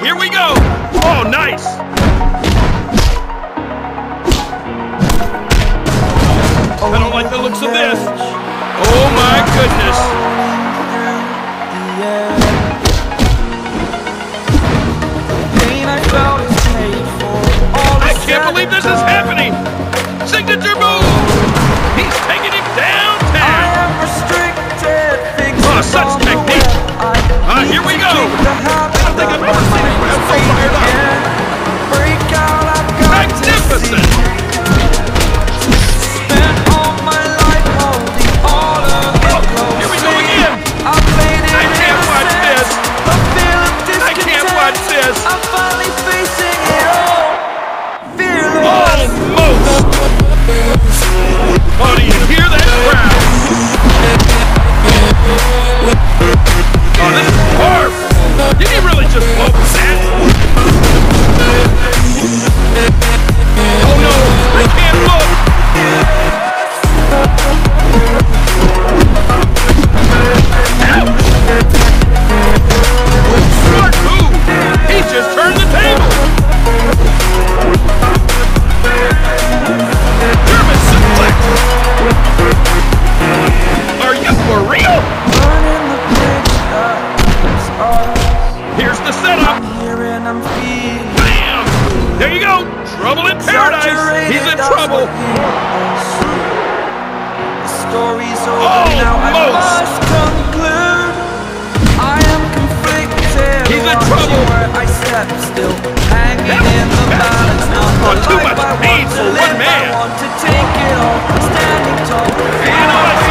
Here we go! Oh, nice! I don't like the looks of this. Oh my goodness! I can't believe this is happening! Signature move! He's taking him downtown! Oh, such technique! Here we go! I think I've never seen it where I'm so fired up. Magnificent! Oh, here we go again! I can't watch this! I can't watch this! Almost! Oh, do you hear that crowd? Oh, this is horrible! Did he really just blow that? Oh no, I can't look! Ouch! Smart move! He just turned the table! German suplex! Are you for real? Here's the setup! Bam! There you go! Trouble in paradise! He's in trouble! Almost! He's in trouble! Too much pain for one man! And